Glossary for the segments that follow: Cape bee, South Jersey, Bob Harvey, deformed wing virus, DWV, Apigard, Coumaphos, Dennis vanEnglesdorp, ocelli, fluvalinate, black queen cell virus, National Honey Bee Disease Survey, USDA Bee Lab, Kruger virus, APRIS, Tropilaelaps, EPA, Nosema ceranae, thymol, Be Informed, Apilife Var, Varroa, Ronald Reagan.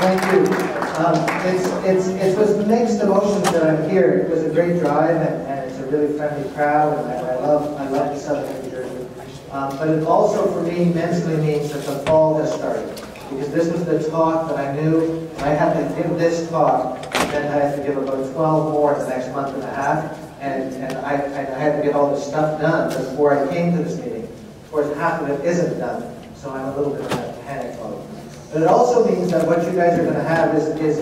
Thank you. It's with mixed emotions that I'm here. It was a great drive, and it's a really friendly crowd, and I love Southern New Jersey. But it also, for me, mentally means that the fall has started, because this was the talk that I knew, and I had to give this talk, and then I had to give about 12 more in the next month and a half, and I had to get all this stuff done before I came to this meeting. Of course, half of it isn't done, so I'm a little bit in a panic mode. But it also means that what you guys are going to have is this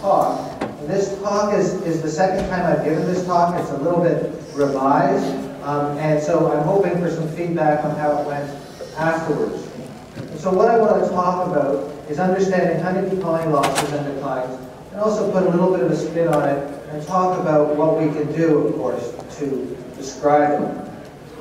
talk. And this talk is the second time I've given this talk. It's a little bit revised, and so I'm hoping for some feedback on how it went afterwards. And so what I want to talk about is understanding honeybee colony losses and declines, and also put a little bit of a spin on it and talk about what we can do, of course, to describe them.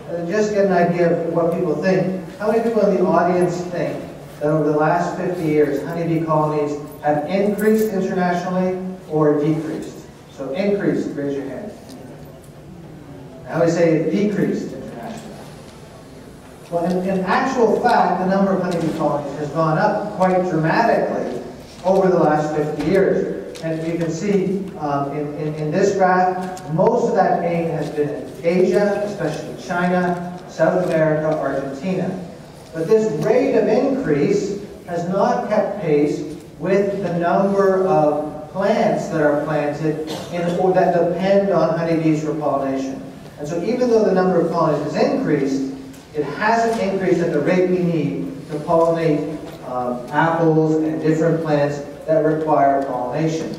And just get an idea of what people think. How many people in the audience think that over the last 50 years, honeybee colonies have increased internationally or decreased? So increased, raise your hand. Now we say decreased internationally. Well, in actual fact, the number of honeybee colonies has gone up quite dramatically over the last 50 years. And you can see in this graph, most of that gain has been in Asia, especially China, South America, Argentina. But this rate of increase has not kept pace with the number of plants that are planted or that depend on honeybees for pollination. And so even though the number of colonies has increased, it hasn't increased at the rate we need to pollinate apples and different plants that require pollination.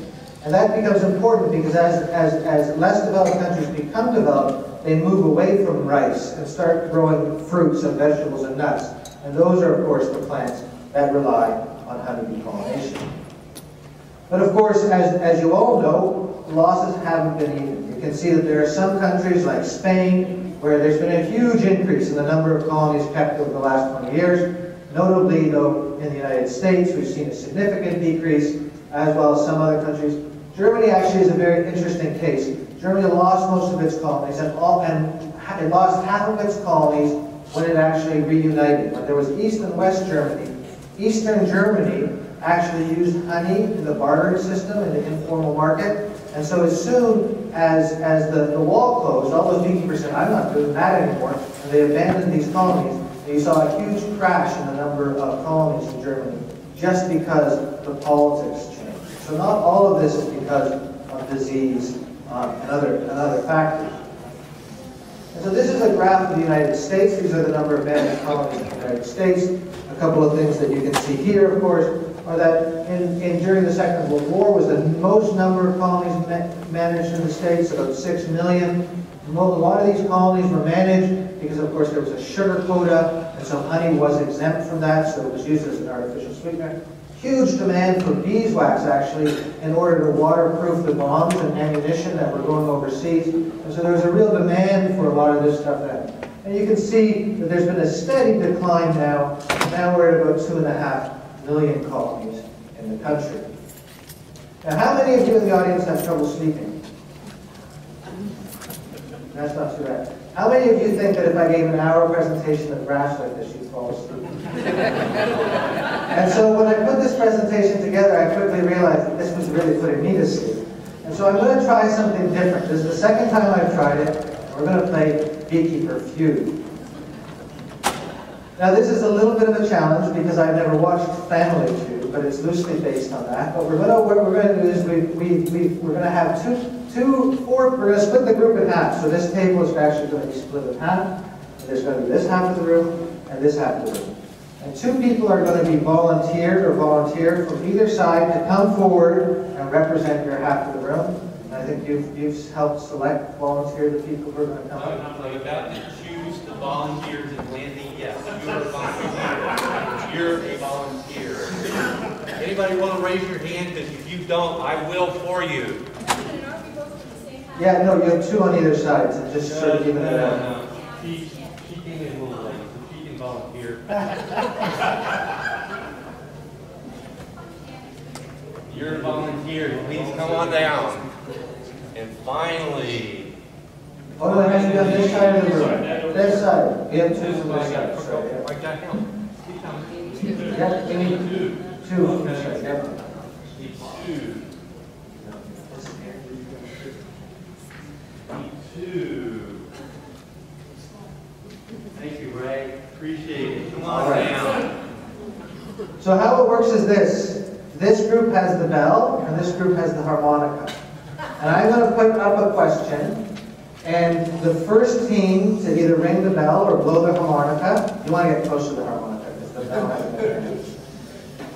And that becomes important because as less developed countries become developed, they move away from rice and start growing fruits and vegetables and nuts. And those are, of course, the plants that rely on honeybee pollination. But of course, as you all know, losses haven't been even. You can see that there are some countries like Spain where there's been a huge increase in the number of colonies kept over the last 20 years. Notably, though, in the United States, we've seen a significant decrease, as well as some other countries. Germany actually is a very interesting case. Germany lost most of its colonies, and it lost half of its colonies when it actually reunited. But there was East and West Germany. Eastern Germany actually used honey in the bartering system in the informal market, and so as soon as the wall closed, all those beekeepers said, "I'm not doing that anymore," and they abandoned these colonies. And you saw a huge crash in the number of colonies in Germany just because the politics changed. So not all of this is because of disease and other factors. And so this is a graph of the United States. These are the number of abandoned colonies in the United States. A couple of things that you can see here, of course, are that during the Second World War was the most number of colonies managed in the States, about 6 million. A lot of these colonies were managed because, of course, there was a sugar quota, and so honey was exempt from that, so it was used as an artificial sweetener. Huge demand for beeswax, actually, in order to waterproof the bombs and ammunition that were going overseas. And so there was a real demand for a lot of this stuff then. And you can see that there's been a steady decline now. Now we're at about 2.5 million colonies in the country. Now, how many of you in the audience have trouble sleeping? That's not too bad. How many of you think that if I gave an hour presentation of graphs like this, you'd fall asleep? And so when I put this presentation together, I quickly realized that this was really putting me to sleep. And so I'm going to try something different. This is the second time I've tried it. We're going to play Beekeeper Feud. Now this is a little bit of a challenge because I've never watched Family Feud, but it's loosely based on that. But we're going to split the group in half. So this table is actually going to be split in half. There's going to be this half of the room and this half of the room. And two people are going to be volunteer from either side to come forward and represent your half of the room. And I think you've helped select, volunteer the people who are going to come. No, I'm about to choose the volunteers and Landy, yes, you are a volunteer. You're a volunteer. Anybody want to raise your hand? Because if you don't, I will for you. Yeah, no, you have two on either side, so just sort of giving it out. She came in a little late, so she can volunteer. You're a volunteer. Please come on down. And finally... Oh, no, I have to go this side of the room. This side. We have two on this side. Right, that counts. Yeah, we need Two. That's right. Yep. E2. Thank you, Ray. Appreciate it. Come on down. So how it works is this. This group has the bell, and this group has the harmonica. And I'm going to put up a question. And the first team to either ring the bell or blow the harmonica, you want to get close to the harmonica because the bell has the harmonica.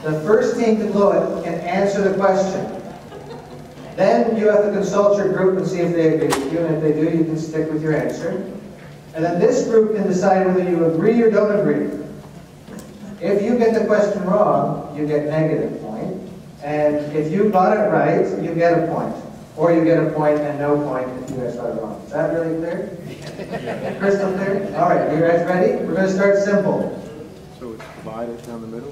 The first team to blow it can answer the question. Then you have to consult your group and see if they agree with you, and if they do, you can stick with your answer. And then this group can decide whether you agree or don't agree. If you get the question wrong, you get negative point. And if you got it right, you get a point. Or you get a point and no point if you guys got it wrong. Is that really clear? Crystal clear? All right, are you guys ready? We're going to start simple. So it's divided down the middle?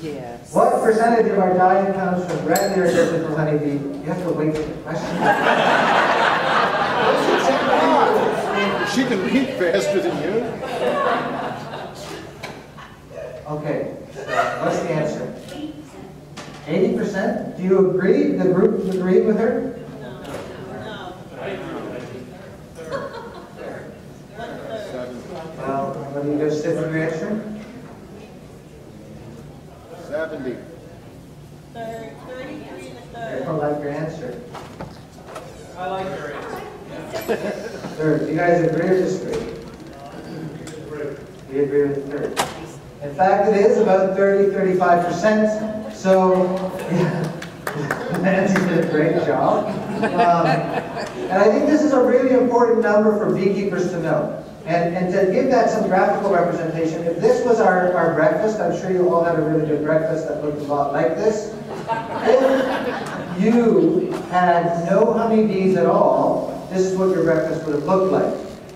Yes. What percentage of our diet comes from regular typical honeybee? You have to wait for the question. She can read faster than you. Okay, so what's the answer? 80%? Do you agree? The group agreed with her? No. No. Well, let me go sit with your answer. 70. 33 and a third. I don't like your answer. I like your answer. Third. Do you guys agree or disagree? We agree with the third. In fact, it is about 30–35%. So, yeah. Nancy did a great job. And I think this is a really important number for beekeepers to know. And to give that some graphical representation, if this was our breakfast, I'm sure you all had a really good breakfast that looked a lot like this. If you had no honeybees at all, this is what your breakfast would have looked like.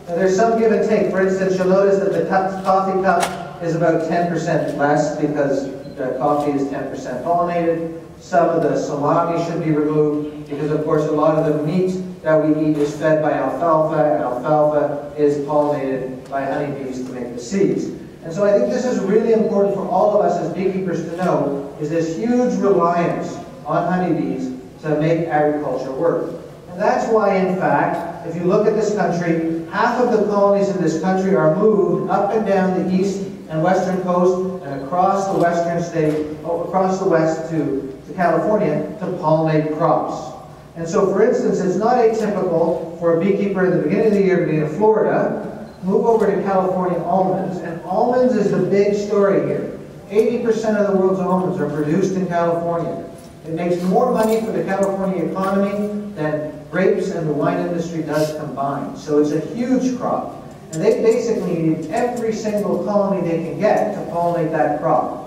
Now, there's some give and take. For instance, you'll notice that the coffee cup is about 10% less because the coffee is 10% pollinated. Some of the salami should be removed because, of course, a lot of the meat that we eat is fed by alfalfa, and alfalfa is pollinated by honeybees to make the seeds. And so I think this is really important for all of us as beekeepers to know, is this huge reliance on honeybees to make agriculture work. And that's why, in fact, if you look at this country, half of the colonies in this country are moved up and down the east and western coast and across the western state, across the west to California to pollinate crops. And so, for instance, it's not atypical for a beekeeper in the beginning of the year to be in Florida, move over to California almonds, and almonds is the big story here. 80% of the world's almonds are produced in California. It makes more money for the California economy than grapes and the wine industry does combined. So it's a huge crop. And they basically need every single colony they can get to pollinate that crop.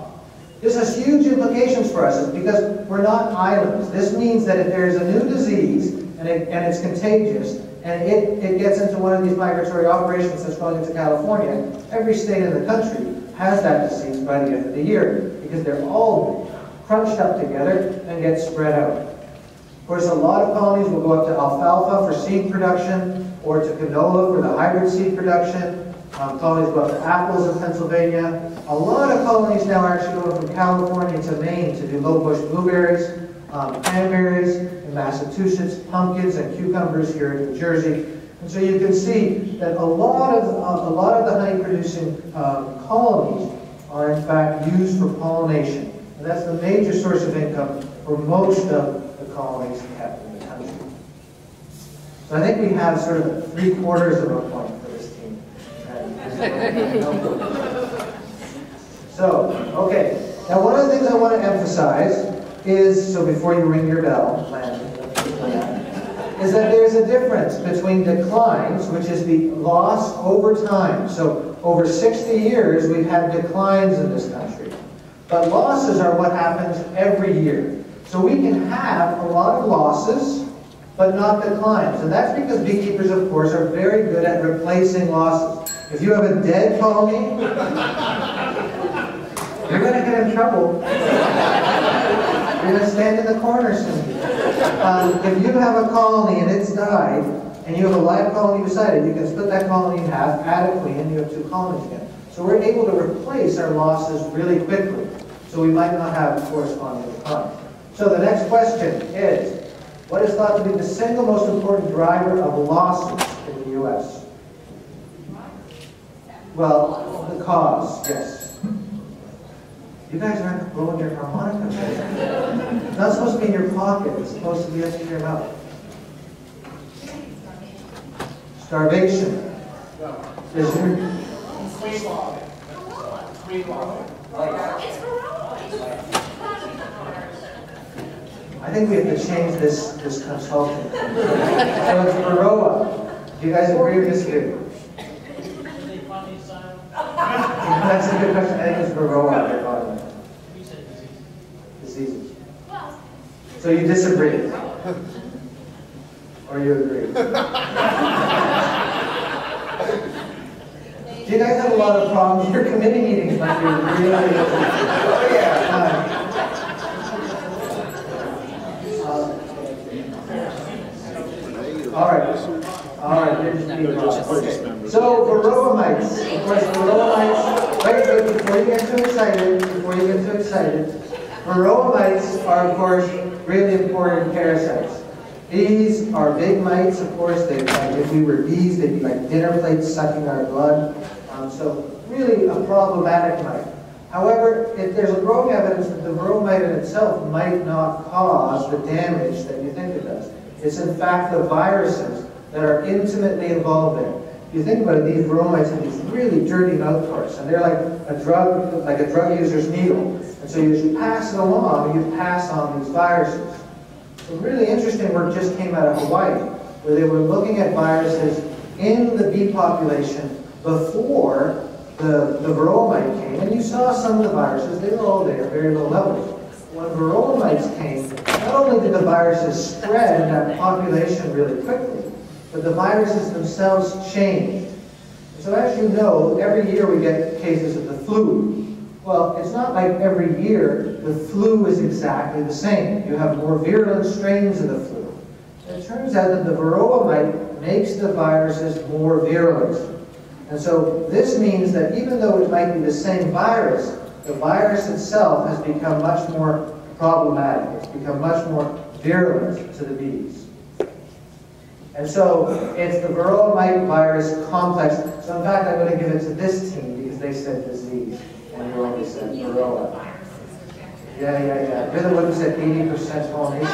This has huge implications for us because we're not islands. This means that if there is a new disease and it's contagious and it gets into one of these migratory operations that's going into California, every state in the country has that disease by the end of the year because they're all crunched up together and get spread out. Of course, a lot of colonies will go up to alfalfa for seed production or to canola for the hybrid seed production. Colonies go up to apples in Pennsylvania. A lot of colonies now are actually going from California to Maine to do low bush blueberries, cranberries in Massachusetts, pumpkins and cucumbers here in New Jersey. And so you can see that a lot of the honey producing colonies are in fact used for pollination. And that's the major source of income for most of the colonies we have in the country. So I think we have sort of 3/4 of a point. So, okay, now one of the things I want to emphasize is, so before you ring your bell, is that there's a difference between declines, which is the loss over time. So over 60 years, we've had declines in this country. But losses are what happens every year. So we can have a lot of losses, but not declines. And that's because beekeepers, of course, are very good at replacing losses. If you have a dead colony, you're going to get in trouble. You're going to stand in the corner soon. If you have a colony and it's died, and you have a live colony beside it, you can split that colony in half adequately, and you have two colonies again. So we're able to replace our losses really quickly. So we might not have corresponding decline. So the next question is, what is thought to be the single most important driver of losses in the U.S.? Well, the cause, yes. You guys aren't blowing your harmonica. It's not supposed to be in your pocket. It's supposed to be up in your mouth. Starvation. Is there? I think we have to change this consultant. So it's Varroa. Do you guys agree or disagree? That's a good question. I think it's Varroa. You said disease. Diseases. So you disagree. Or you agree. Do you guys have a lot of problems? Your committee meetings might be really oh yeah. All right. So, Varroa mites. Of course, Varroa mites. Wait, before you get too excited, Varroa mites are, of course, really important parasites. These are big mites, of course. They, like, if we were bees, they'd be like dinner plates sucking our blood. So, really a problematic mite. However, if there's growing evidence that the Varroa mite in itself might not cause the damage that you think it does. It's in fact the viruses that are intimately involved in it. If you think about it, these Varroa mites have these really dirty mouth parts, and they're like a drug user's needle. And so as you pass it along, you pass on these viruses. Some really interesting work just came out of Hawaii, where they were looking at viruses in the bee population before the Varroa mite came, and you saw some of the viruses, they were all there, very low levels. When Varroa mites came, not only did the viruses spread in that population really quickly, but the viruses themselves changed. And so as you know, every year we get cases of the flu. Well, it's not like every year the flu is exactly the same. You have more virulent strains of the flu. And it turns out that the Varroa mite makes the viruses more virulent. And so this means that even though it might be the same virus, the virus itself has become much more problematic. It's become much more virulent to the bees. And so it's the Varroa mite virus complex. So in fact, I'm going to give it to this team because they said disease. And you already said Varroa. Yeah. You're the one who said 80% pollination.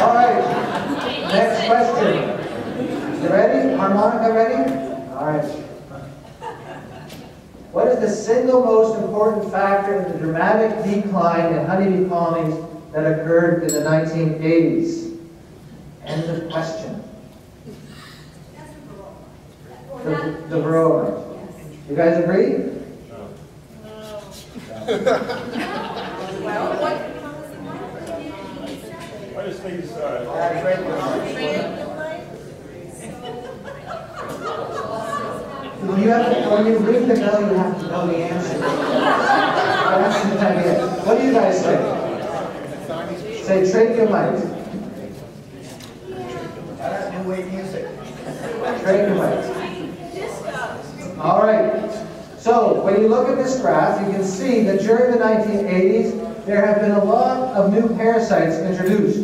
All right. Next question. You ready? Harmonica ready? All right. What is the single most important factor in the dramatic decline in honeybee colonies that occurred in the 1980s? End of question. The Varroa. You guys agree? No. What is these? You have to, when you ring the bell, you have to know the answer. What do you guys say? Say tracheomite. That's new wave music. Tracheomite. All right. So when you look at this graph, you can see that during the 1980s, there have been a lot of new parasites introduced.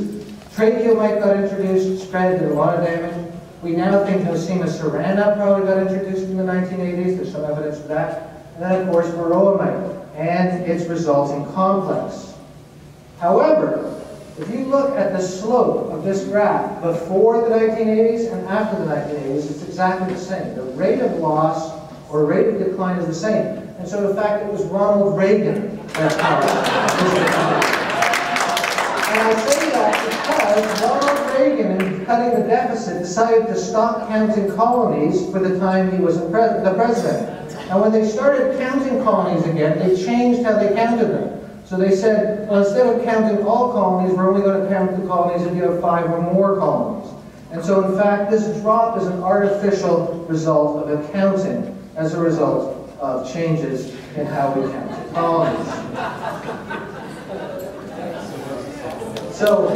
Tracheomite got introduced, spread, did a lot of damage. We now think Nosema ceranae probably got introduced in the 1980s. There's some evidence of that. And then, of course, Varroa mite and its resulting complex. However, if you look at the slope of this graph before the 1980s and after the 1980s, it's exactly the same. The rate of loss or rate of decline is the same. And so, in fact, it was Ronald Reagan that caused it. And I say that because Ronald Reagan, in cutting the deficit, decided to stop counting colonies for the time he was the president. And when they started counting colonies again, they changed how they counted them. So they said, well, instead of counting all colonies, we're only going to count the colonies if you have 5 or more colonies. And so, in fact, this drop is an artificial result of accounting as a result of changes in how we count colonies. So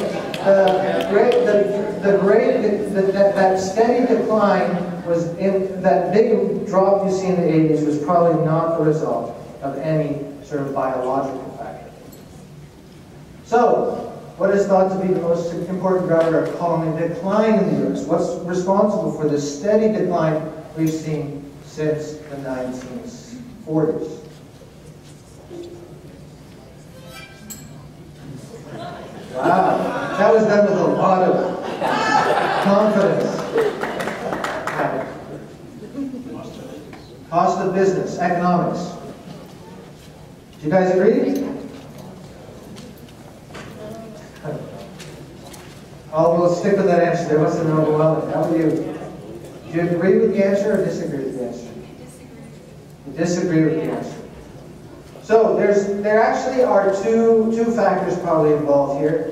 that steady decline was in that big drop you see in the 80s was probably not the result of any through a biological factor. So, what is thought to be the most important driver of colony decline in the U.S.? What's responsible for the steady decline we've seen since the 1940s? Wow, that was done with a lot of confidence. Cost of business, economics. Do you guys agree? Oh, we'll stick with that answer. There wasn't an overwhelming. How about you? Do you agree with the answer or disagree with the answer? You disagree with the answer. So there actually are two factors probably involved here.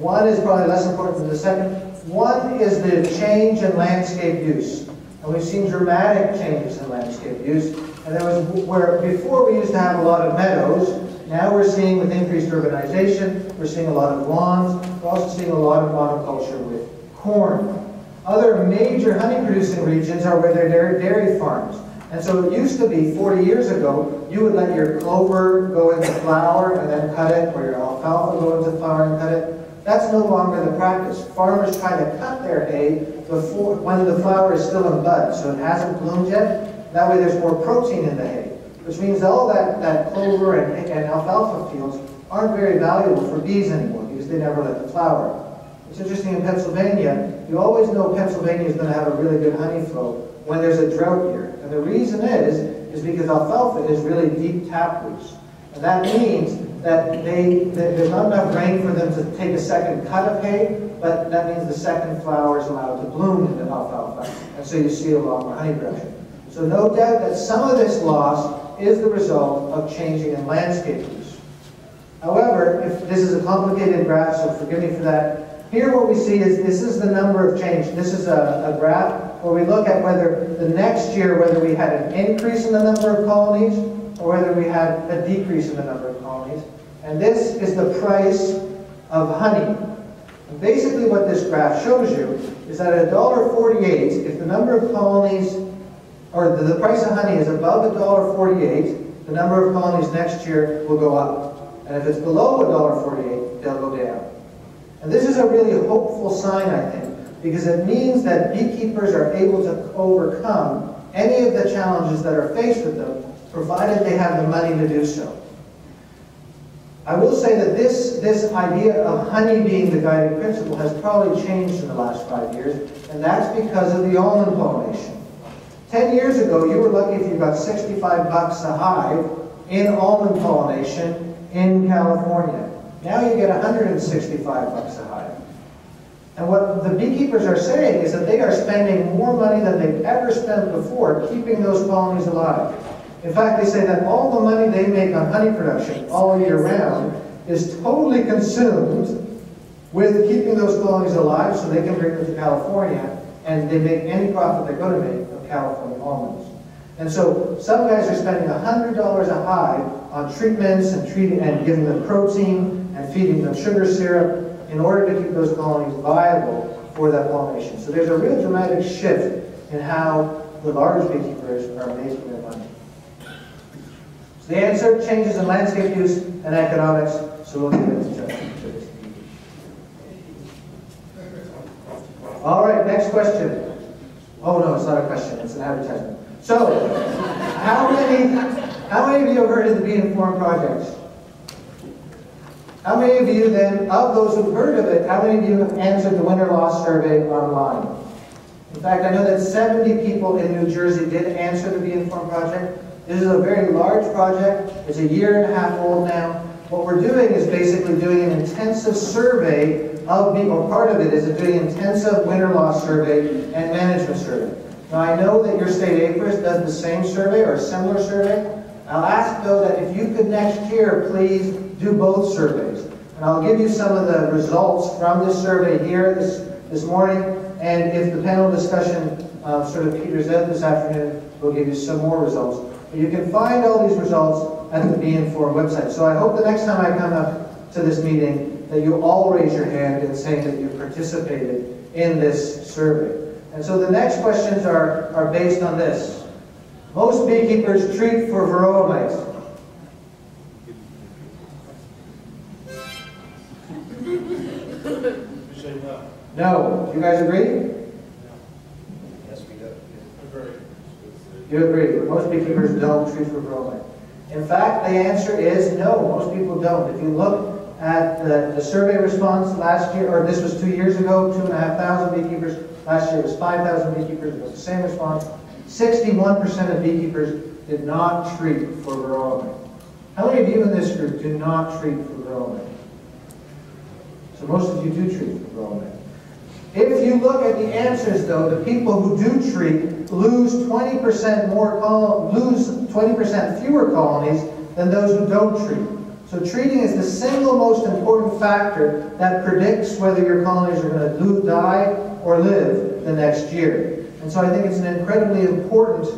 One is probably less important than the second. One is the change in landscape use. And we've seen dramatic changes in landscape use. And that was where before we used to have a lot of meadows. Now we're seeing, with increased urbanization, we're seeing a lot of lawns. We're also seeing a lot of monoculture with corn. Other major honey-producing regions are where there are dairy farms. And so it used to be, 40 years ago, you would let your clover go into flower and then cut it, or your alfalfa go into flower and cut it. That's no longer the practice. Farmers try to cut their hay before, when the flower is still in bud, so it hasn't bloomed yet. That way there's more protein in the hay, which means all that clover and alfalfa fields aren't very valuable for bees anymore because they never let the flower. It's interesting in Pennsylvania, you always know Pennsylvania is going to have a really good honey flow when there's a drought year. And the reason is because alfalfa is really deep tap roots. And that means that there's not enough rain for them to take a second cut of hay, but that means the second flower is allowed to bloom in the alfalfa. And so you see a lot more honey production. So no doubt that some of this loss is the result of changing in landscape use. However, if this is a complicated graph, so forgive me for that. Here what we see is this is the number of change. This is a graph where we look at whether the next year, whether we had an increase in the number of colonies or whether we had a decrease in the number of colonies. And this is the price of honey. And basically what this graph shows you is that at $1.48, if the number of colonies, or the price of honey is above $1.48, the number of colonies next year will go up. And if it's below $1.48, they'll go down. And this is a really hopeful sign, I think, because it means that beekeepers are able to overcome any of the challenges that are faced with them, provided they have the money to do so. I will say that this idea of honey being the guiding principle has probably changed in the last 5 years, and that's because of the almond pollination. 10 years ago, you were lucky if you got $65 a hive in almond pollination in California. Now you get $165 a hive. And what the beekeepers are saying is that they are spending more money than they've ever spent before keeping those colonies alive. In fact, they say that all the money they make on honey production all year round is totally consumed with keeping those colonies alive so they can bring them to California, and they make any profit they're going to make California almonds. And so some guys are spending $100 a hive on treatments and giving them protein and feeding them sugar syrup in order to keep those colonies viable for that pollination. So there's a real dramatic shift in how the large beekeepers are making their money. So the answer, changes in landscape use and economics, so we'll give it to Jeff. All right, next question. Oh no, it's not a question, it's an advertisement. So, how many of you have heard of the Be Informed projects? How many of you then, of those who've heard of it, how many of you have answered the win or loss survey online? In fact, I know that 70 people in New Jersey did answer the Be Informed project. This is a very large project. It's a year and a half old now. What we're doing is basically doing an intensive survey of people. Part of it is doing an intensive win or loss survey and management survey. Now I know that your state APRIS does the same survey or a similar survey. I'll ask though that if you could next year please do both surveys. And I'll give you some of the results from this survey here this morning, and if the panel discussion sort of peters out this afternoon, we'll give you some more results. But you can find all these results at the Be Informed website. So I hope the next time I come up to this meeting that you all raise your hand and say that you participated in this survey. And so the next questions are based on this. Most beekeepers treat for Varroa mites. No. You guys agree? Yes, we do. Agree. You agree. Most beekeepers don't treat for varroa. In fact, the answer is no. Most people don't. If you look at the survey response last year, or this was 2 years ago, 2,500 beekeepers. Last year it was 5,000 beekeepers. It was the same response. 61% of beekeepers did not treat for varroa. How many of you in this group do not treat for varroa? So most of you do treat for varroa. If you look at the answers, though, the people who do treat lose 20% fewer colonies than those who don't treat. So treating is the single most important factor that predicts whether your colonies are going to die or live the next year. And so I think it's an incredibly important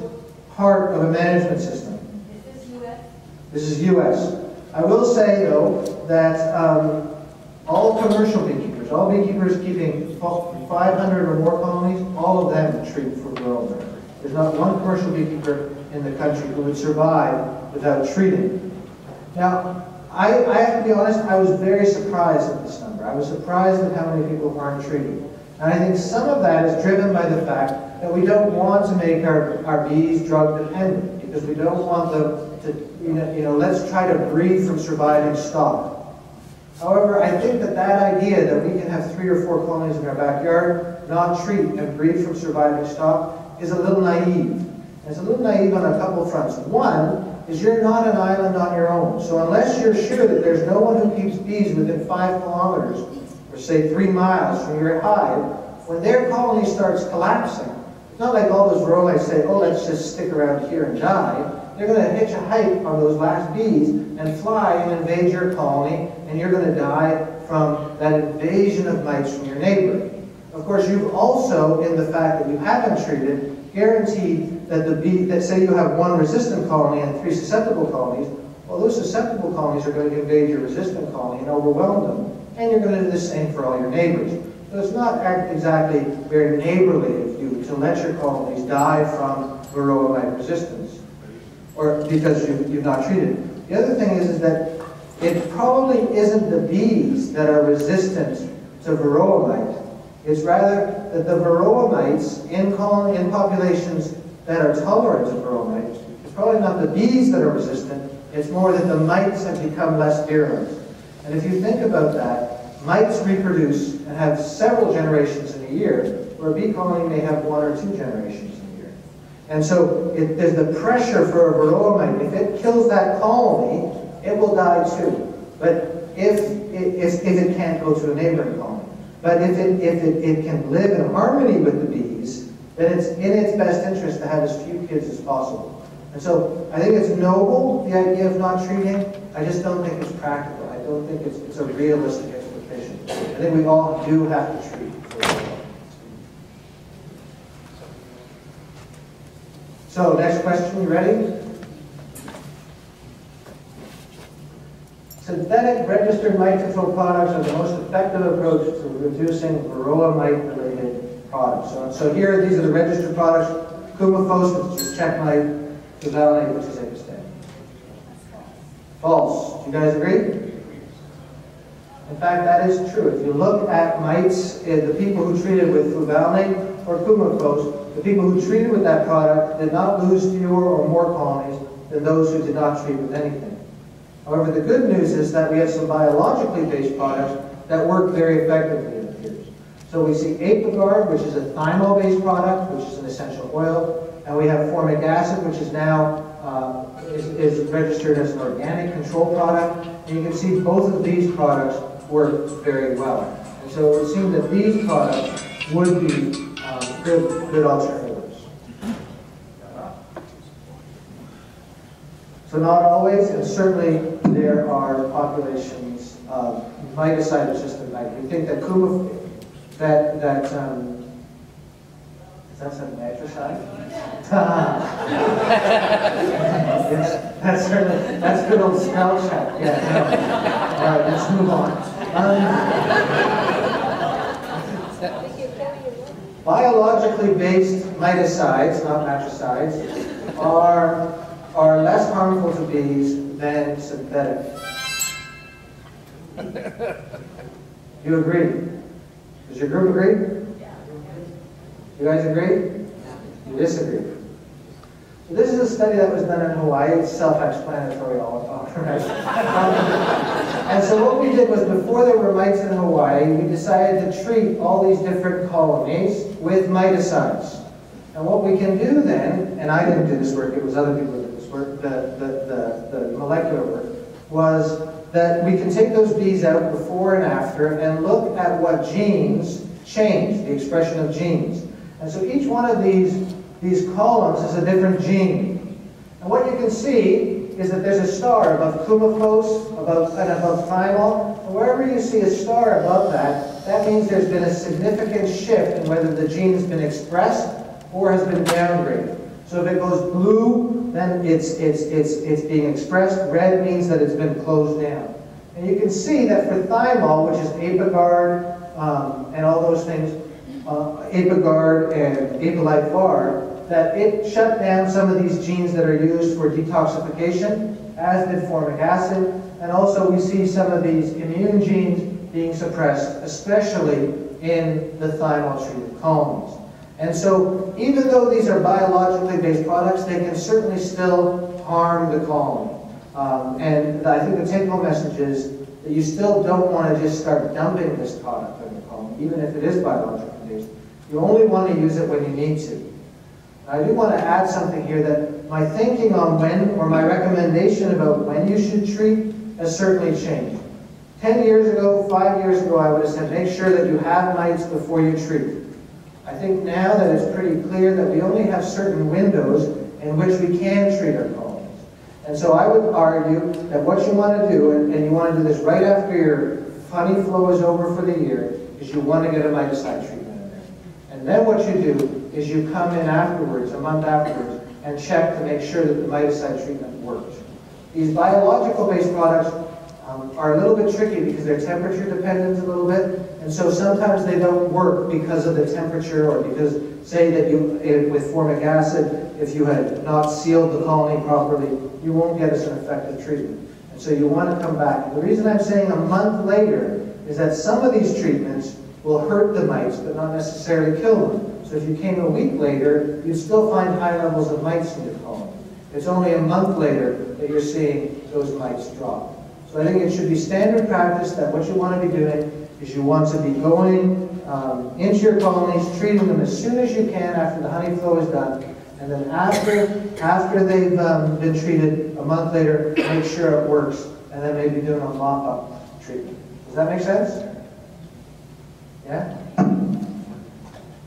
part of a management system. Is this U.S.? This is U.S. I will say, though, that all commercial beekeepers, all beekeepers keeping 500 or more colonies, all of them treat for varroa. There's not one commercial beekeeper in the country who would survive without treating. Now, I have to be honest, I was very surprised at this number. I was surprised at how many people aren't treating. And I think some of that is driven by the fact that we don't want to make our bees drug dependent, because we don't want them to, let's try to breed from surviving stock. However, I think that idea that we can have 3 or 4 colonies in our backyard, not treat, and breed from surviving stock is a little naive. And it's a little naive on a couple fronts. One is you're not an island on your own. So unless you're sure that there's no one who keeps bees within 5 kilometers, or say 3 miles from your hive, when their colony starts collapsing, it's not like all those varroa say, oh, let's just stick around here and die. They're going to hitch a hike on those last bees and fly and invade your colony, and you're going to die from that invasion of mites from your neighbor. Of course, you've also, in the fact that you haven't treated, guaranteed that the bee, that say you have 1 resistant colony and 3 susceptible colonies, well, those susceptible colonies are going to invade your resistant colony and overwhelm them. And you're going to do the same for all your neighbors. So it's not exactly very neighborly of you to let your colonies die from varroa mite resistance, or because you've not treated. The other thing is that it probably isn't the bees that are resistant to varroa mite. It's rather that the varroa mites in populations that are tolerant to varroa mite, it's probably not the bees that are resistant, it's more that the mites have become less virulent. And if you think about that, mites reproduce and have several generations in a year, where a bee colony may have 1 or 2 generations in a year. And so there's the pressure for a varroa mite. If it kills that colony, it will die too. But if it can't go to a neighboring colony. But if it can live in harmony with the bees, then it's in its best interest to have as few kids as possible. And so I think it's noble, the idea of not treating. I just don't think it's practical. I don't think it's a realistic expectation. I think we all do have to treat. So next question, you ready? Synthetic registered mite control products are the most effective approach to reducing varroa mite-related products. So here, these are the registered products: Coumaphos, which is check mite, fluvalinate, which is apistate. False. Do you guys agree? In fact, that is true. If you look at mites, the people who treated with fluvalinate or Coumaphos, the people who treated with that product did not lose fewer or more colonies than those who did not treat with anything. However, the good news is that we have some biologically based products that work very effectively, it appears. So we see Apigard, which is a thymol based product, which is an essential oil, and we have formic acid, which is now is registered as an organic control product. And you can see both of these products work very well. And so it would seem that these products would be good alternatives. So not always, and certainly there are populations of mite-resistant mite. We think that is that some matricide? Yes, that's good old spell check. Yeah. No. All right, let's move on. Biologically based miticides, not matricides, are less harmful to bees than synthetic. You agree? Does your group agree? Yeah. You guys agree? Yeah. You disagree? So this is a study that was done in Hawaii. It's self-explanatory all along, right? And so what we did was, before there were mites in Hawaii, we decided to treat all these different colonies with miticides. And what we can do then, and I didn't do this work, it was other people who did this work, the molecular work, was that we can take those bees out before and after and look at what genes change, the expression of genes. And so each one of these columns is a different gene. And what you can see is that there's a star above Coumaphos, above Primal, and wherever you see a star above that, that means there's been a significant shift in whether the gene has been expressed or has been downgraded. So if it goes blue, then it's being expressed. Red means that it's been closed down. And you can see that for thymol, which is Apigard and all those things, Apigard and Apilife Var, that it shut down some of these genes that are used for detoxification, as did formic acid. And also we see some of these immune genes being suppressed, especially in the thymol-treated colonies. And so, even though these are biologically based products, they can certainly still harm the colony. And I think the take-home message is that you still don't want to just start dumping this product on the colony, even if it is biologically based. You only want to use it when you need to. I do want to add something here that my thinking on when, or my recommendation about when you should treat, has certainly changed. 10 years ago, 5 years ago, I would have said, make sure that you have mites before you treat. I think now that it's pretty clear that we only have certain windows in which we can treat our colonies. And so I would argue that what you want to do, and you want to do this right after your honey flow is over for the year, is you want to get a miticide treatment in there. And then what you do is you come in afterwards, a month afterwards, and check to make sure that the miticide treatment works. These biological-based products are a little bit tricky because they're temperature dependent a little bit. And so sometimes they don't work because of the temperature, or because, say that with formic acid, if you had not sealed the colony properly, you won't get us an effective treatment. And so you want to come back. The reason I'm saying a month later is that some of these treatments will hurt the mites, but not necessarily kill them. So if you came a week later, you'd still find high levels of mites in your colony. It's only a month later that you're seeing those mites drop. So I think it should be standard practice that what you want to be doing is you want to be going into your colonies, treating them as soon as you can after the honey flow is done, and then after they've been treated a month later, make sure it works, and then maybe doing a mop-up treatment. Does that make sense? Yeah?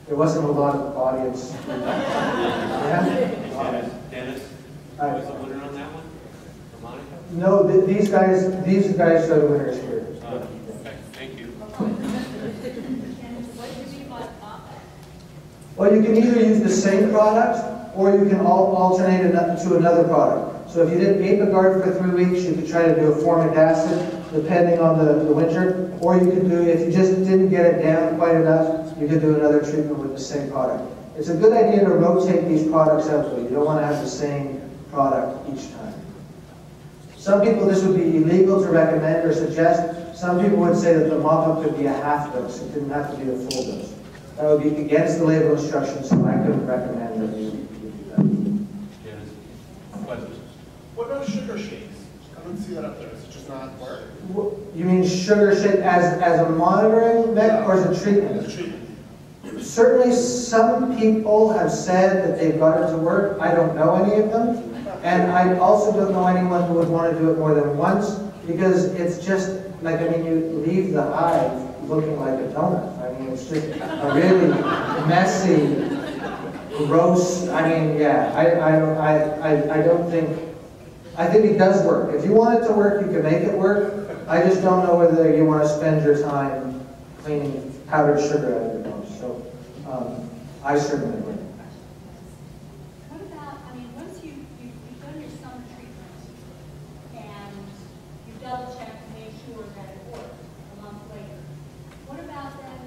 There wasn't a lot of audience. Yeah? Dennis, was the winner on that one? Monica? No, these guys are the winners here. Well, you can either use the same product, or you can alternate to another product. So if you did Apigard for 3 weeks, you could try to do a formic acid, depending on the winter. Or you could do, if you just didn't get it down quite enough, you could do another treatment with the same product. It's a good idea to rotate these products out, though. You don't want to have the same product each time. Some people, this would be illegal to recommend or suggest. Some people would say that the mop-up could be a half dose. It didn't have to be a full dose. That would be against the label instructions, so I couldn't recommend that you do that. Yeah. What about sugar shakes? I don't see that up there. Does it just not work? You mean sugar shake as a monitoring method, or as a treatment? As a treatment. Certainly some people have said that they've got it to work. I don't know any of them. And I also don't know anyone who would want to do it more than once, because it's just, like, I mean, you leave the hive looking like a donut. It's just a really messy, gross, I mean, yeah, I don't think, I think it does work. If you want it to work, you can make it work. I just don't know whether you want to spend your time cleaning powdered sugar out of your nose. So I certainly would. What about, I mean, once you've done your summer treatment and you double check to make sure that it works a month later, what about then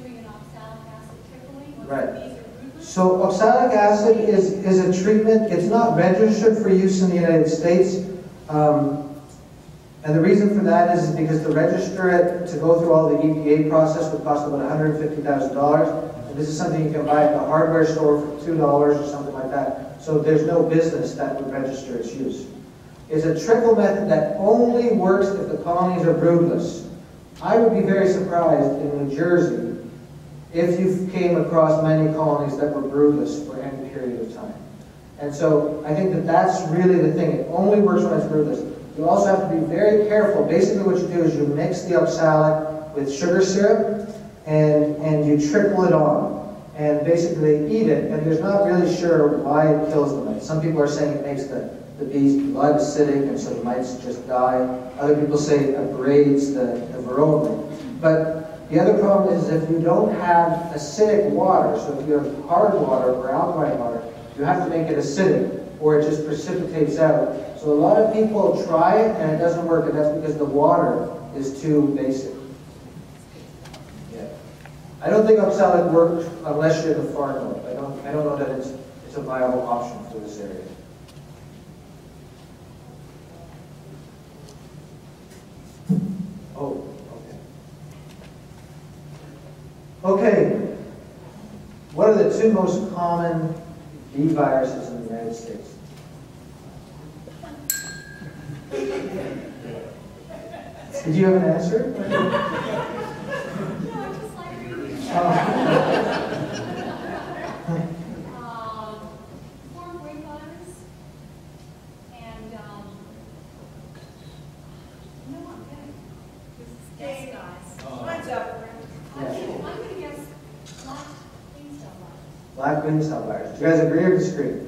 doing an oxalic acid tripling? Right. So oxalic acid is a treatment. It's not registered for use in the United States. And the reason for that is because to register it, to go through all the EPA process would cost about $150,000. And this is something you can buy at the hardware store for $2 or something like that. So there's no business that would register its use. It's a trickle method that only works if the colonies are broodless. I would be very surprised in New Jersey if you came across many colonies that were broodless for any period of time. And so I think that that's really the thing. It only works when it's broodless. You also have to be very careful. Basically what you do is you mix the oxalic with sugar syrup and you trickle it on. And basically they eat it, and there's not really sure why it kills the mites. Some people are saying it makes the bees blood acidic and so the mites just die. Other people say it abrades the Varroa mite. But the other problem is if you don't have acidic water, so if you have hard water or alkaline water, you have to make it acidic or it just precipitates out. So a lot of people try it and it doesn't work, and that's because the water is too basic. Yeah. I don't think oxalic works unless you're in the far north. I don't know that it's a viable option for this area. Oh, okay. Okay. What are the two most common bee viruses in the United States? Did you have an answer? No, I'm just like reading. Deformed wing virus and no, I'm getting it. Mine's up. I'm going to guess black queen cell virus. Black queen cell virus. Do you guys agree or disagree?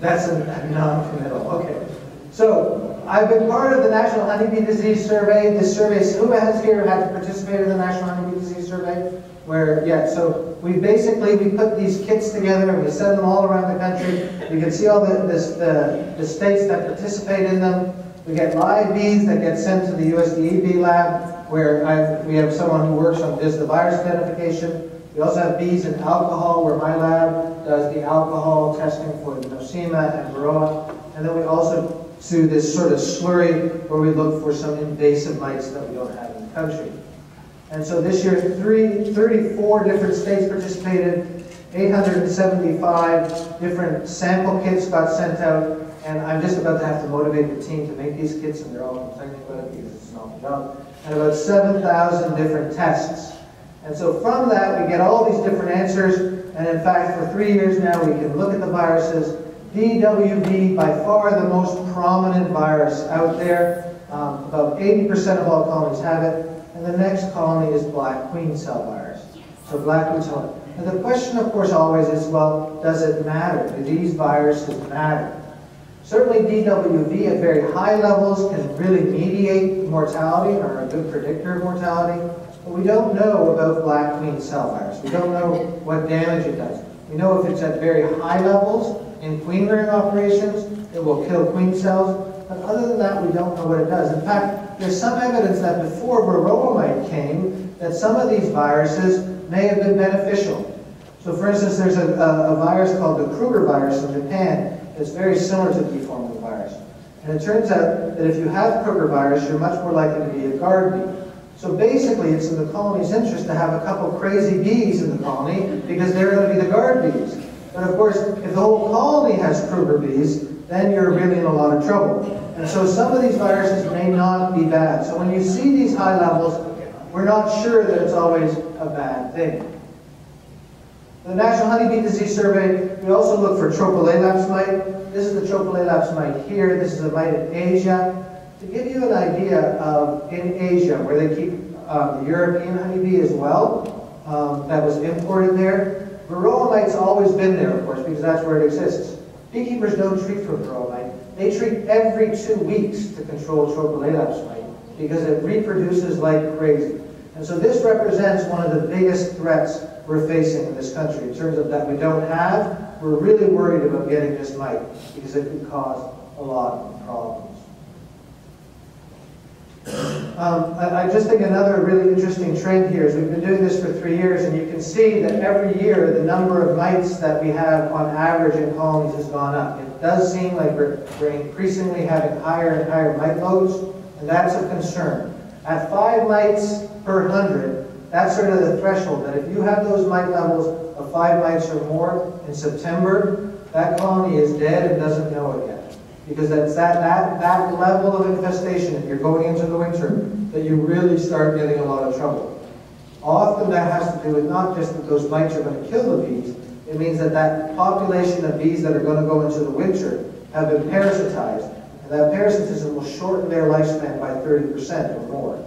That's a non-committal. Okay. So I've been part of the National Honey Bee Disease Survey. This survey, who has here had participated in the National Honey Bee Disease Survey? Where, yeah, so we put these kits together and we send them all around the country. You can see all the states that participate in them. We get live bees that get sent to the USDA Bee Lab, where we have someone who works on just the virus identification. We also have bees and alcohol, where my lab does the alcohol testing for the Nosema and Varroa. And then we also do this sort of slurry where we look for some invasive mites that we don't have in the country. And so this year, 34 different states participated, 875 different sample kits got sent out, and I'm just about to have to motivate the team to make these kits, and they're all complaining about it because it's an awful job, and about 7,000 different tests. And so from that, we get all these different answers. And in fact, for 3 years now, we can look at the viruses. DWV, by far the most prominent virus out there. About 80% of all colonies have it. And the next colony is black queen cell virus. So black queen cell virus. And the question, of course, always is, well, does it matter? Do these viruses matter? Certainly DWV at very high levels can really mediate mortality or a good predictor of mortality. But we don't know about black queen cell virus. We don't know what damage it does. We know if it's at very high levels in queen rearing operations, it will kill queen cells. But other than that, we don't know what it does. In fact, there's some evidence that before Varroa mite came, that some of these viruses may have been beneficial. So for instance, there's a virus called the Kruger virus in Japan that's very similar to the deformed wing virus. And it turns out that if you have Kruger virus, you're much more likely to be a guard bee. So basically, it's in the colony's interest to have a couple crazy bees in the colony because they're going to be the guard bees. But of course, if the whole colony has Kruger bees, then you're really in a lot of trouble. And so some of these viruses may not be bad. So when you see these high levels, we're not sure that it's always a bad thing. The National Honey Bee Disease Survey, we also look for Tropilaelaps mite. This is the Tropilaelaps mite here. This is a mite in Asia. To give you an idea of, in Asia, where they keep the European honeybee as well, that was imported there, Varroa mite's always been there, of course, because that's where it exists. Beekeepers don't treat for Varroa mite. They treat every 2 weeks to control Tropilaelaps mite, because it reproduces like crazy. And so this represents one of the biggest threats we're facing in this country, in terms of that we don't have, we're really worried about getting this mite, because it could cause a lot of problems. I just think another really interesting trend here is we've been doing this for 3 years, and you can see that every year the number of mites that we have on average in colonies has gone up. It does seem like we're increasingly having higher and higher mite loads, and that's a concern. At 5 mites per 100, that's sort of the threshold, that if you have those mite levels of 5 mites or more in September, that colony is dead and doesn't know it yet. Because that's that level of infestation, if you're going into the winter, that you really start getting a lot of trouble. Often that has to do with not just that those mites are going to kill the bees, it means that that population of bees that are going to go into the winter have been parasitized, and that parasitism will shorten their lifespan by 30% or more.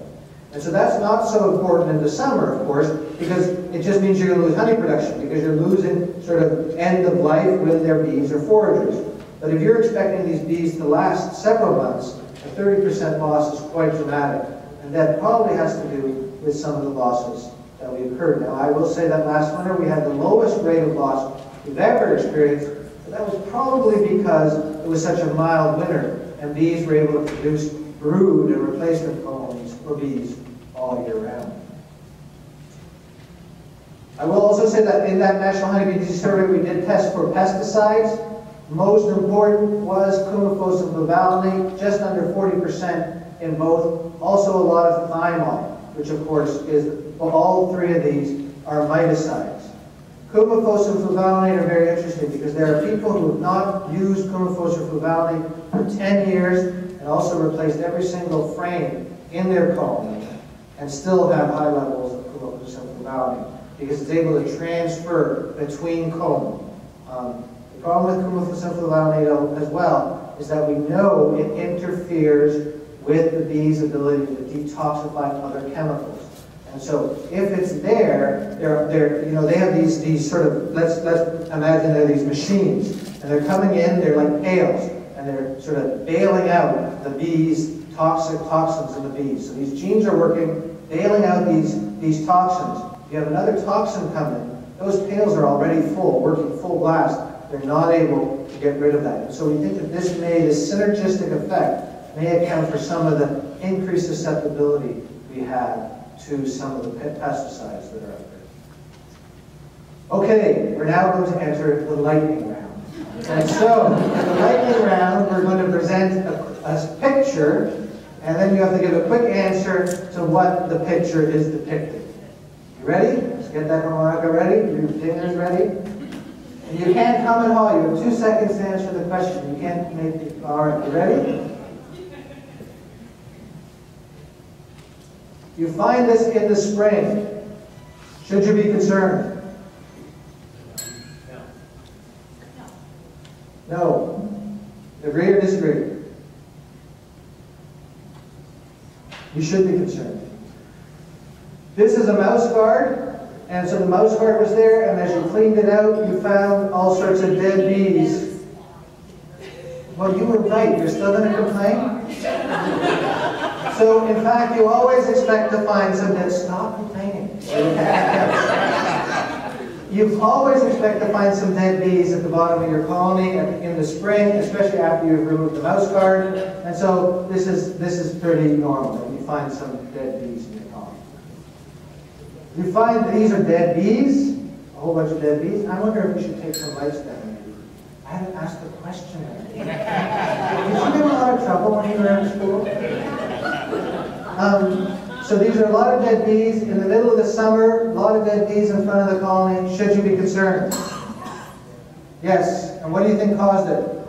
And so that's not so important in the summer, of course, because it just means you're going to lose honey production, because you're losing sort of end of life with their bees or foragers. But if you're expecting these bees to last several months, a 30% loss is quite dramatic. And that probably has to do with some of the losses that we've heard. Now, I will say that last winter we had the lowest rate of loss we've ever experienced, but that was probably because it was such a mild winter and bees were able to produce brood and replacement colonies for bees all year round. I will also say that in that National Honey Bee Disease Survey we did test for pesticides. Most important was Coumaphos and fluvalinate, just under 40% in both. Also a lot of thymol, which of course is, all three of these are miticides. Coumaphos and fluvalinate are very interesting because there are people who have not used Coumaphos or fluvalinate for 10 years and also replaced every single frame in their colony and still have high levels of Coumaphos and fluvalinate because it's able to transfer between colonies. The problem with Coumaphos and fluvalinate as well is that we know it interferes with the bees' ability to detoxify other chemicals. And so if it's there, they have these sort of, let's imagine they're these machines, and they're coming in, they're like pails, and they're sort of bailing out the bees' toxins in the bees. So these genes are working, bailing out these toxins. If you have another toxin coming, those pails are already full, working full blast. They're not able to get rid of that. And so we think that this synergistic effect may account for some of the increased susceptibility we have to some of the pesticides that are out there. Okay, we're now going to enter the lightning round. And so, in the lightning round, we're going to present a picture, and then you have to give a quick answer to what the picture is depicting. You ready? Let's get that harmonica ready. Your fingers ready? And you can't come at all. You have 2 seconds to answer the question. You can't make it. All right, you ready? You find this in the spring. Should you be concerned? No. Agree or disagree? You should be concerned. This is a mouse guard. And so the mouse guard was there, and as you cleaned it out, you found all sorts of dead bees. Well, you were right. You're still going to complain? So, in fact, you always expect to find some dead... Stop complaining. You always expect to find some dead bees at the bottom of your colony in the spring, especially after you've removed the mouse guard. And so this is pretty normal. You find some dead bees in your colony. You find that these are dead bees, a whole bunch of dead bees. I wonder if we should take some mites down. I haven't asked the question. Did you get a lot of trouble when you were in school? So these are a lot of dead bees in the middle of the summer, a lot of dead bees in front of the colony. Should you be concerned? Yes. And what do you think caused it?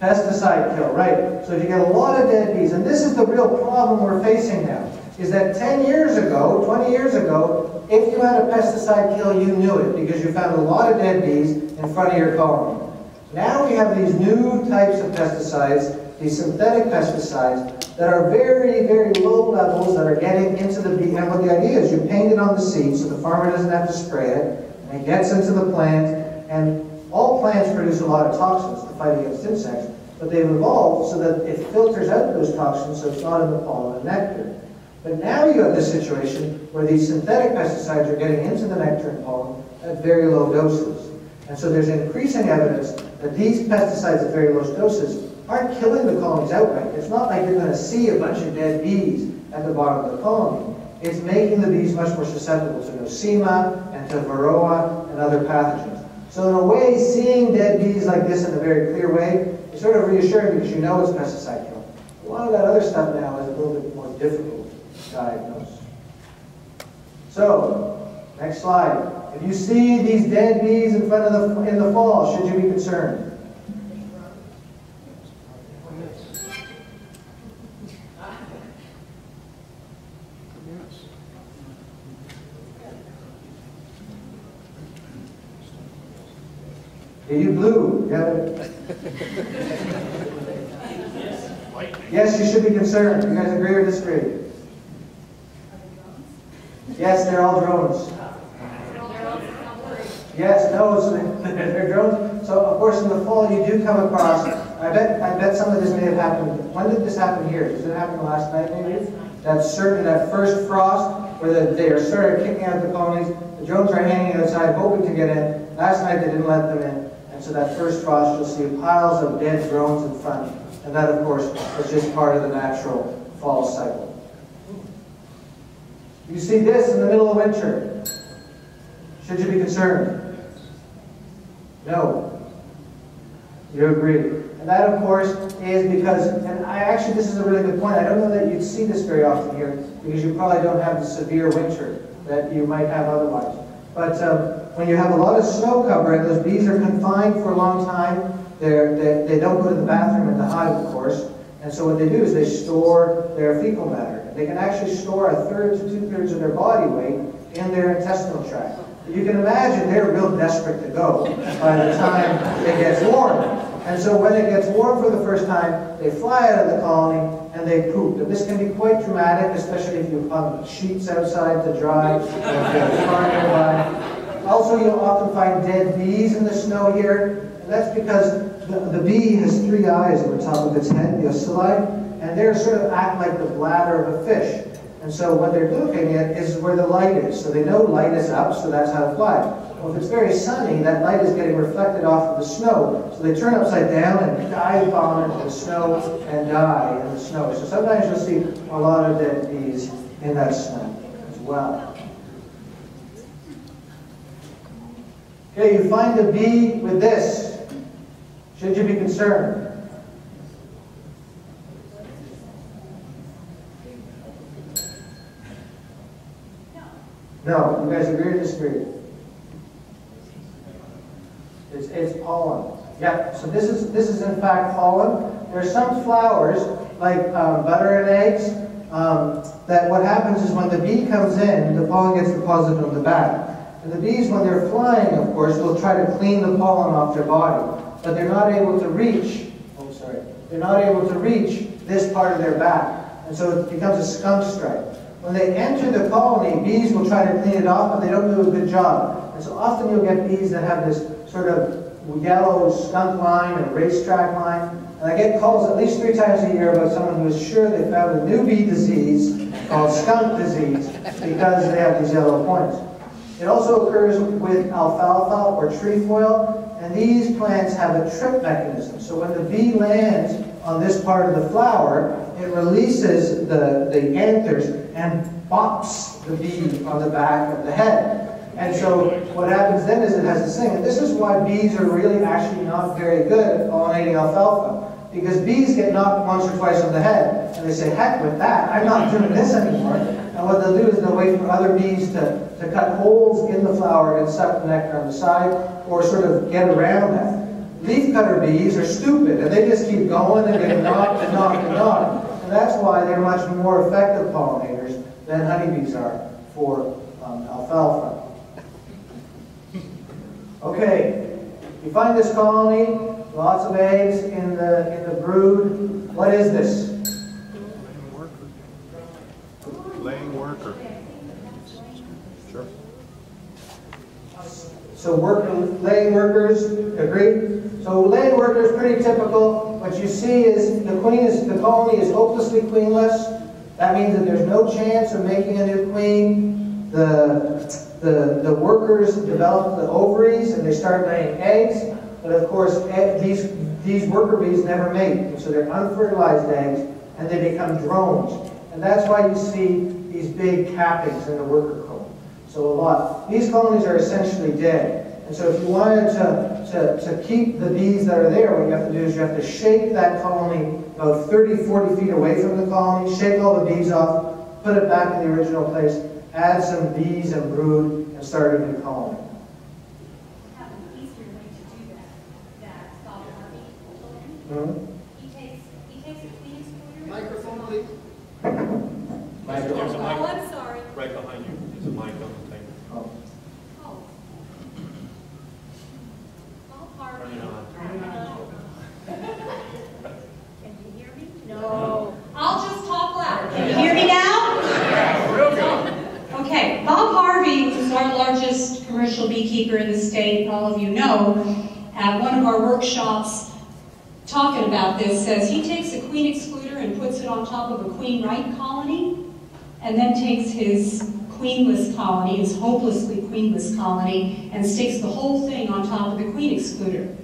Pesticide kill, right. So if you get a lot of dead bees, and this is the real problem we're facing now, is that 10 years ago, 20 years ago, if you had a pesticide kill, you knew it because you found a lot of dead bees in front of your colony. Now we have these new types of pesticides, these synthetic pesticides, that are very, very low levels that are getting into the bee. And what the idea is, you paint it on the seed so the farmer doesn't have to spray it, and it gets into the plant, and all plants produce a lot of toxins to fight against insects, but they've evolved so that it filters out those toxins so it's not in the pollen and nectar. But now you have this situation where these synthetic pesticides are getting into the nectar and pollen at very low doses. And so there's increasing evidence that these pesticides at very low doses aren't killing the colonies outright. It's not like you're going to see a bunch of dead bees at the bottom of the colony. It's making the bees much more susceptible to Nosema and to Varroa and other pathogens. So in a way, seeing dead bees like this in a very clear way is sort of reassuring because you know it's pesticide kill. A lot of that other stuff now is a little bit more difficult to diagnose. So, next slide. If you see these dead bees in front of the in the fall, should you be concerned? Are you blue? Yes, you should be concerned. You guys agree or disagree? Yes, they're all drones. Yes, no, so they're drones. So of course in the fall you do come across, I bet some of this may have happened. When did this happen here? Did it happen last night maybe? That's certainly that first frost where they are sort of kicking out the colonies. The drones are hanging outside hoping to get in. Last night they didn't let them in. And so that first frost you'll see piles of dead drones in front. And that of course is just part of the natural fall cycle. You see this in the middle of winter. Should you be concerned? No. You agree. And that, of course, is because, and I actually, this is a really good point. I don't know that you'd see this very often here because you probably don't have the severe winter that you might have otherwise. But when you have a lot of snow cover and those bees are confined for a long time, they don't go to the bathroom in the hive, of course. And so what they do is they store their fecal matter. They can actually store a third to two-thirds of their body weight in their intestinal tract. You can imagine they're real desperate to go by the time it gets warm. And so when it gets warm for the first time, they fly out of the colony and they poop. And this can be quite dramatic, especially if you pump sheets outside to dry. Also, you'll often find dead bees in the snow here. And that's because the bee has three eyes on the top of its head, the ocelli, and they sort of act like the bladder of a fish. And so what they're looking at is where the light is. So they know light is up, so that's how it flies. Well, if it's very sunny, that light is getting reflected off of the snow. So they turn upside down and dive bomb into the snow and die in the snow. So sometimes you'll see a lot of dead bees in that snow as well. Okay, you find a bee with this. Should you be concerned? No. You guys agree or disagree? It's pollen. Yeah. So this is in fact pollen. There are some flowers like butter and eggs that what happens is when the bee comes in, the pollen gets deposited on the back, and the bees, when they're flying, of course, will try to clean the pollen off their body. But they're not able to reach, oh sorry, they're not able to reach this part of their back. And so it becomes a skunk stripe. When they enter the colony, bees will try to clean it off, but they don't do a good job. And so often you'll get bees that have this sort of yellow skunk line and racetrack line. And I get calls at least 3 times a year about someone who is sure they found a new bee disease called skunk disease because they have these yellow points. It also occurs with alfalfa or trefoil. And these plants have a trip mechanism. So when the bee lands on this part of the flower, it releases the anthers and bops the bee on the back of the head. And so what happens then is it has this thing. And this is why bees are really actually not very good at pollinating alfalfa. Because bees get knocked once or twice on the head. And they say, heck with that, I'm not doing this anymore. And what they'll do is they'll wait for other bees to cut holes in the flower and suck the nectar on the side, or sort of get around that. Leafcutter bees are stupid, and they just keep going and get knocked and knocked and knocked. And that's why they're much more effective pollinators than honeybees are for alfalfa. Okay, you find this colony, lots of eggs in the brood. What is this? Laying worker. Sure. So laying workers, agree? So laying workers, pretty typical. What you see is the colony is hopelessly queenless. That means that there's no chance of making a new queen. The workers develop the ovaries and they start laying eggs. But of course, these worker bees never mate, and so they're unfertilized eggs, and they become drones. And that's why you see these big cappings in the worker colony. So a lot. These colonies are essentially dead. And so if you wanted to keep the bees that are there, what you have to do is you have to shake that colony about 30, 40 feet away from the colony, shake all the bees off, put it back in the original place, add some bees and brood, and start a new colony. He takes a clean scooter. Microphone, please. There's a mic. Oh, I'm sorry. Right behind you. There's a mic on the table. Oh. Oh. Turn it on. Can you hear me? No. I'll just talk loud. Can you hear me now? Yeah, real good. Okay. Bob Harvey is our largest commercial beekeeper in the state. All of you know. At one of our workshops, talking about this, says he takes a queen excluder and puts it on top of a queen right colony, and then takes his queenless colony, his hopelessly queenless colony, and sticks the whole thing on top of the queen excluder.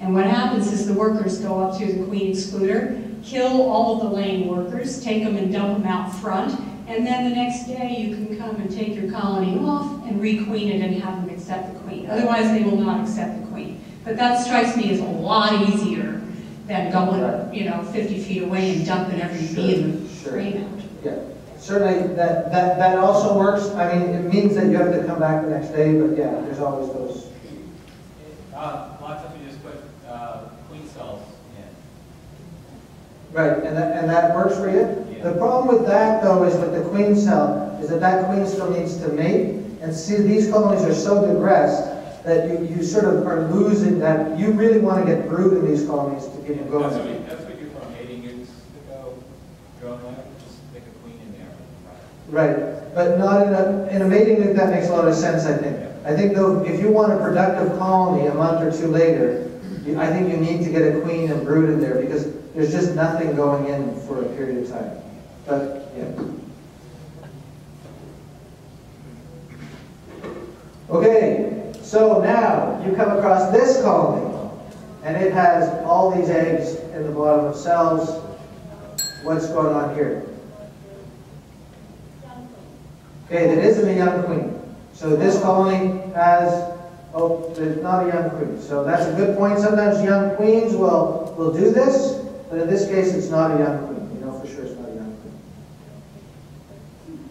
And what happens is the workers go up to the queen excluder, kill all of the laying workers, take them and dump them out front, and then the next day you can come and take your colony off and requeen it and have them accept the queen. Otherwise they will not accept the queen. But that strikes me as a lot easier than going, 50 feet away and dumping every bee in the frame out. Yeah, certainly that also works. I mean, it means that you have to come back the next day, but yeah, there's always those. Lots of you just put queen cells in. Right, and that works for you? Yeah. The problem with that, though, is with the queen cell, is that queen still needs to mate. And see, these colonies are so digressed that you sort of are losing that. You really want to get brood in these colonies to get them going. That's what you're from 80 years ago. Go on there, just make a queen in there. Right, but not in a mating nuke. That makes a lot of sense, I think. Yeah. I think, though, if you want a productive colony a month or two later, I think you need to get a queen and brood in there because there's just nothing going in for a period of time. But, yeah. Okay. So now, you come across this colony, and it has all these eggs in the bottom of cells. What's going on here? Okay, that isn't a young queen. So this colony has, there's not a young queen. So that's a good point. Sometimes young queens will do this, but in this case, it's not a young queen. You know for sure it's not a young queen.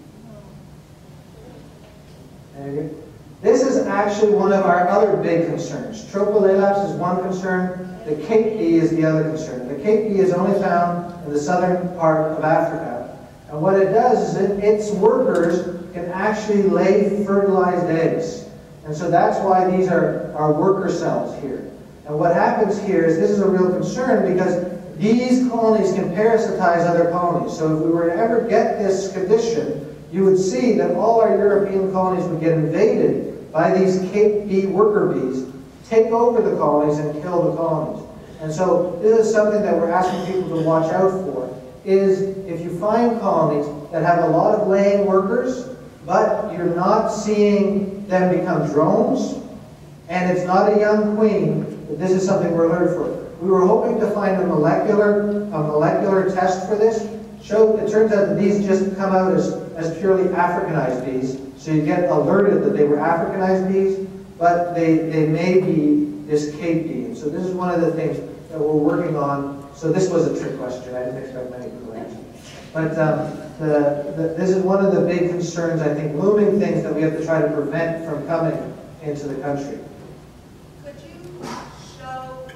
There you go. This is actually one of our other big concerns. Tropilaelaps is one concern. The Cape bee is the other concern. The Cape bee is only found in the southern part of Africa. And what it does is its workers can actually lay fertilized eggs. And so that's why these are our worker cells here. And what happens here is this is a real concern because these colonies can parasitize other colonies. So if we were to ever get this condition, you would see that all our European colonies would get invaded by these Cape bee worker bees, take over the colonies and kill the colonies. And so this is something that we're asking people to watch out for, is if you find colonies that have a lot of laying workers, but you're not seeing them become drones, and it's not a young queen, that this is something we're alert for. We were hoping to find a molecular test for this. So it turns out that these just come out as purely Africanized bees, so you get alerted that they were Africanized bees, but they may be this Cape bee. So this is one of the things that we're working on. So this was a trick question. I didn't expect many people to answer. But this is one of the big concerns, I think, looming things that we have to try to prevent from coming into the country. Could you show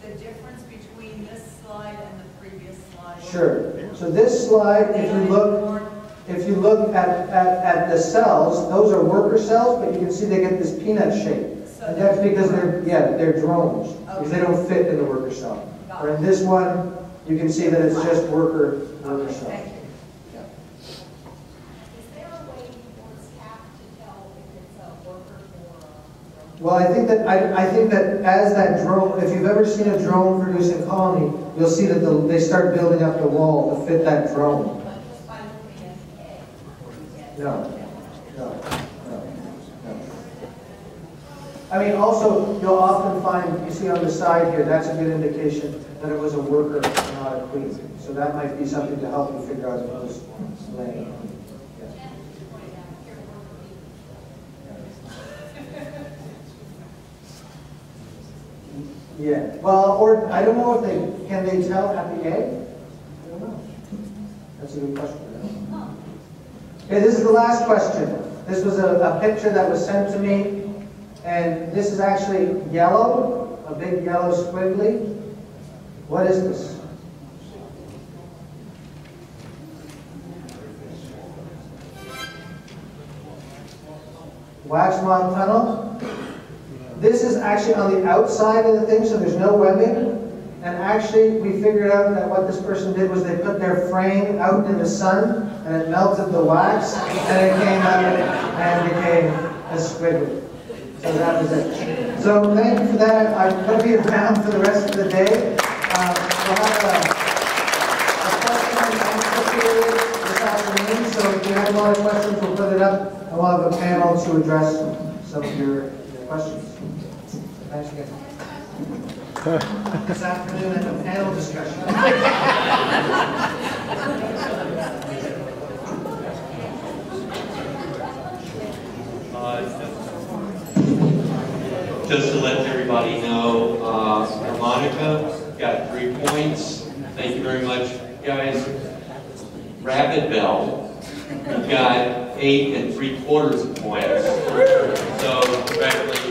the difference between this slide and the previous slide? Sure. So this slide, if you look at the cells, those are worker cells, but you can see they get this peanut shape. So and that's because they're drones, okay, because they don't fit in the worker cell. Or in this one, you can see that it's just worker cell. Is there a way for staff to tell if it's a worker or a drone? Well, I think that as that drone, if you've ever seen a drone producing colony, you'll see that they start building up the wall to fit that drone. No, no, no, no. I mean, also, you'll often find, you see on the side here, that's a good indication that it was a worker, not a queen. So that might be something to help you figure out what was laying. Yeah. Well, or I don't know if they can they tell at the egg? I don't know. That's a good question. Okay, this is the last question. This was a picture that was sent to me, and this is actually yellow, a big yellow squiggly. What is this? Wax moth tunnel. This is actually on the outside of the thing, so there's no webbing. And actually, we figured out that what this person did was they put their frame out in the sun, and it melted the wax, and it came out and became a squiggle. So that was it. So thank you for that. I'm going to be around for the rest of the day. We'll have a question and answer period this afternoon, so if you have a lot of questions, we'll put it up, and we'll have a panel to address some of your questions. Thanks again. This afternoon at a panel discussion. Just to let everybody know, Monica got 3 points. Thank you very much, guys. Rabbit Bell got 8 and 3/4 points. So congratulations.